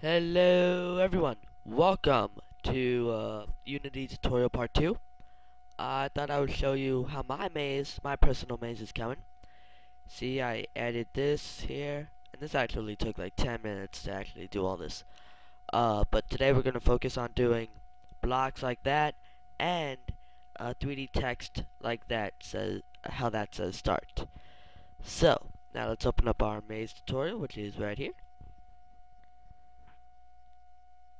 Hello everyone, welcome to Unity tutorial part 2. I thought I would show you how my personal maze is coming. See, I added this here, and this actually took like 10 minutes to actually do all this. But today we're going to focus on doing blocks like that, and 3D text like that, says how that says start. So, now let's open up our maze tutorial, which is right here.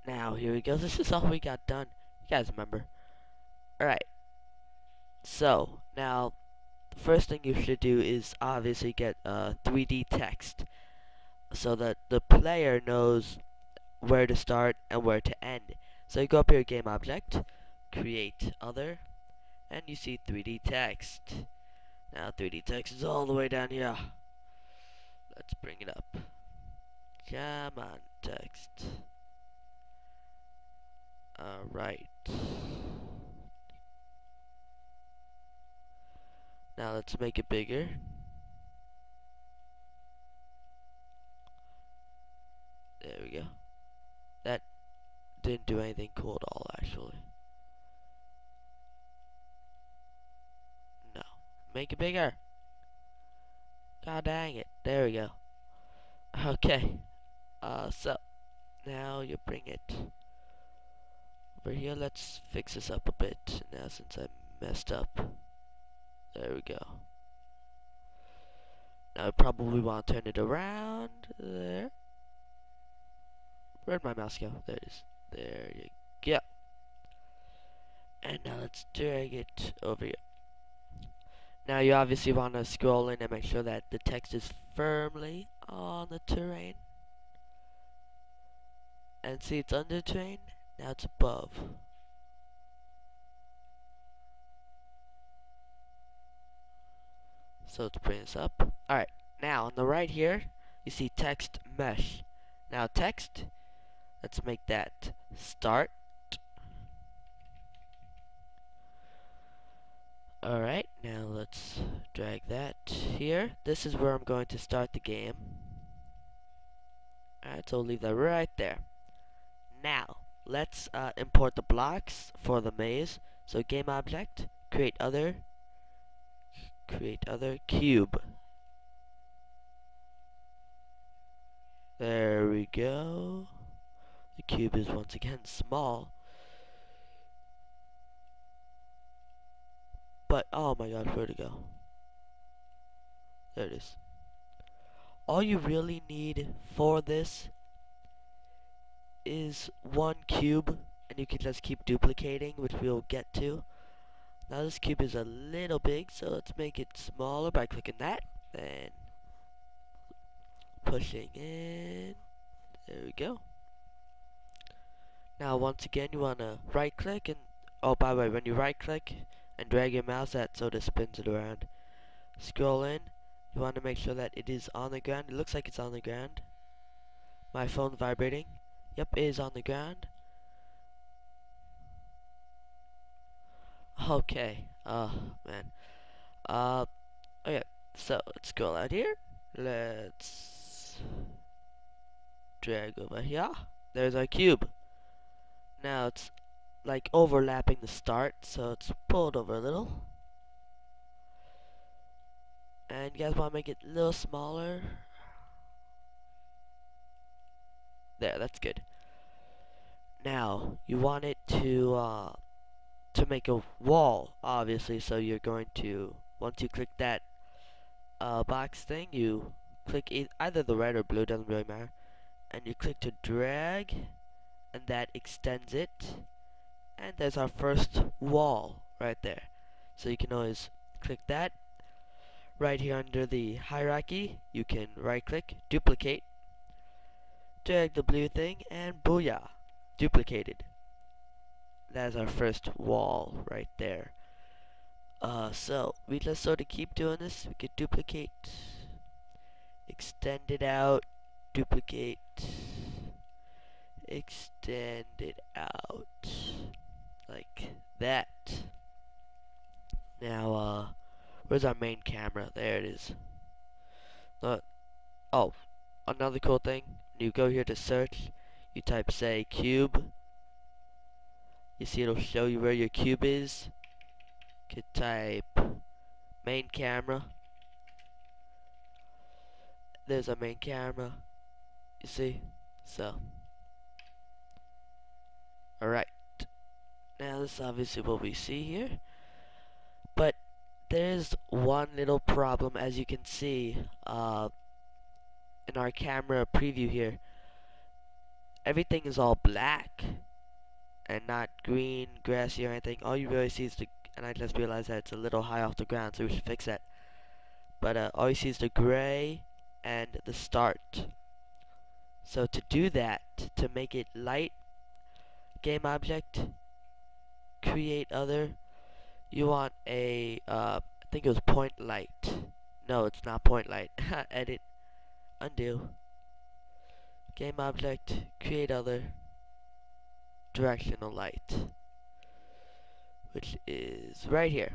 Now here we go. This is all we got done. You guys remember? Alright. So now the first thing you should do is obviously get 3D text so that the player knows where to start and where to end. So you go up here, game object, create other, and you see 3D text. Now 3D text is all the way down here. Let's bring it up. Come on, text. Alright. Now let's make it bigger. There we go. That didn't do anything cool at all, actually. No. Make it bigger! God dang it. There we go. Okay. So, now you bring it over here. Let's fix this up a bit now since I messed up. There we go. Now I probably want to turn it around. There. Where'd my mouse go? There it is. There you go. And now let's drag it over here. Now you obviously want to scroll in and make sure that the text is firmly on the terrain. And see, it's under the terrain. Now it's above. So let's bring this up. Alright, now on the right here, you see text mesh. Now text, let's make that start. Alright, now let's drag that here. This is where I'm going to start the game. Alright, so I'll leave that right there. Now, let's import the blocks for the maze. So game object, create other cube. There we go. The cube is once again small. But oh my god, where'd it go? There it is. All you really need for this is one cube, and you can just keep duplicating, which we'll get to. Now this cube is a little big, so let's make it smaller by clicking that and pushing in. There we go. Now once again, you want to right click, and oh, by the way, when you right click and drag your mouse, that sort of spins it around. Scroll in. You want to make sure that it is on the ground. It looks like it's on the ground. My phone vibrating. Yep, it is on the ground. Okay. Oh man. Okay. So let's go out here. Let's drag over here. There's our cube. Now it's like overlapping the start, so it's pulled over a little. And you guys want to make it a little smaller. There, that's good. Now you want it to make a wall, obviously. So you're going to, once you click that box thing, you click either the red or blue, doesn't really matter, and you click to drag, and that extends it. And there's our first wall right there. So you can always click that. Right here under the hierarchy, you can right click, duplicate, drag the blue thing, and booyah, duplicated. That's our first wall right there. So we just sort of keep doing this. We could duplicate, extend it out, duplicate, extend it out, like that. Now, where's our main camera? There it is. Oh, another cool thing. You go here to search. you type, say, cube, you see it'll show you where your cube is. You could type main camera. There's a main camera, you see. So alright, now this is obviously what we see here, but there's one little problem. As you can see in our camera preview here, everything is all black and not green, grassy or anything. All you really see is the, and I just realized that it's a little high off the ground, so we should fix that, but all you see is the gray and the start. So to do that, to make it light, game object, create other, you want a I think it was point light. No, it's not point light. Edit, undo, game object, create other, directional light, which is right here,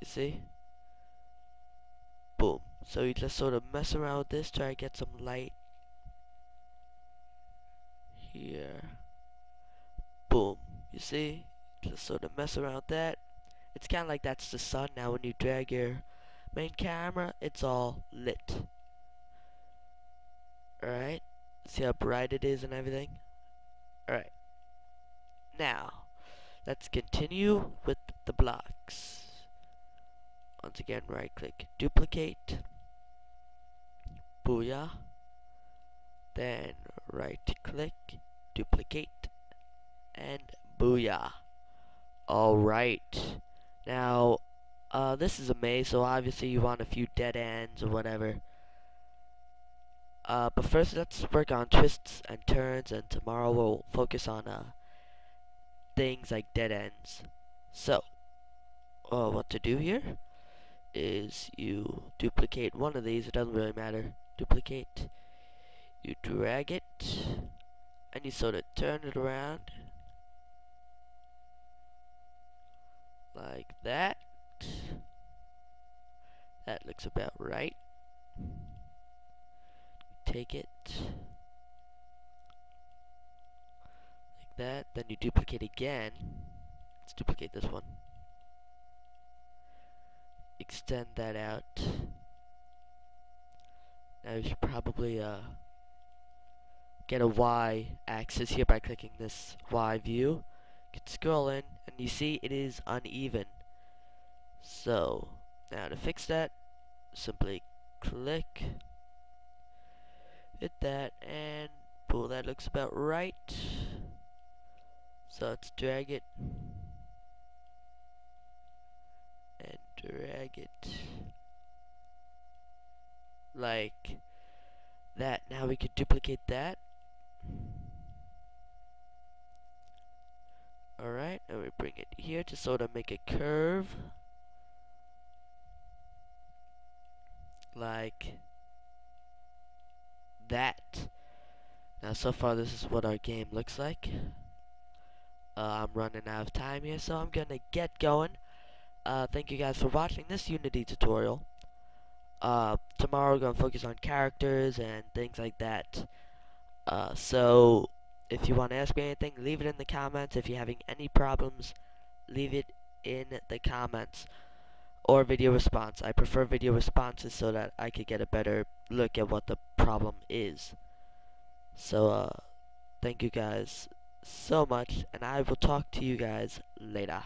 you see. Boom. So you just sort of mess around with this, try to get some light here. Boom, you see, just sort of mess around with that. It's kinda like that's the sun. Now when you drag your main camera, it's all lit. Alright, see how bright it is and everything. Alright, now let's continue with the blocks. Once again, right click, duplicate, booyah, then right click, duplicate, and booyah. Alright, now this is a maze, so obviously you want a few dead ends or whatever, but first let's work on twists and turns, and tomorrow we'll focus on things like dead ends. So what to do here is you duplicate one of these, it doesn't really matter, duplicate, you drag it and you sort of turn it around like that. That looks about right. Take it like that, then you duplicate again. Let's duplicate this one, extend that out. Now you should probably get a Y axis here by clicking this Y view. You can scroll in and you see it is uneven. So now to fix that, simply click, hit that, and pull. That looks about right. So let's drag it and drag it like that. Now we could duplicate that. Alright, and we bring it here to sort of make a curve like that. Now so far this is what our game looks like. I'm running out of time here, so I'm gonna get going. Thank you guys for watching this Unity tutorial. Tomorrow we're gonna focus on characters and things like that. So if you want to ask me anything, leave it in the comments. If you're having any problems, leave it in the comments, or video response. I prefer video responses so that I could get a better look at what the problem is. So thank you guys so much, and I will talk to you guys later.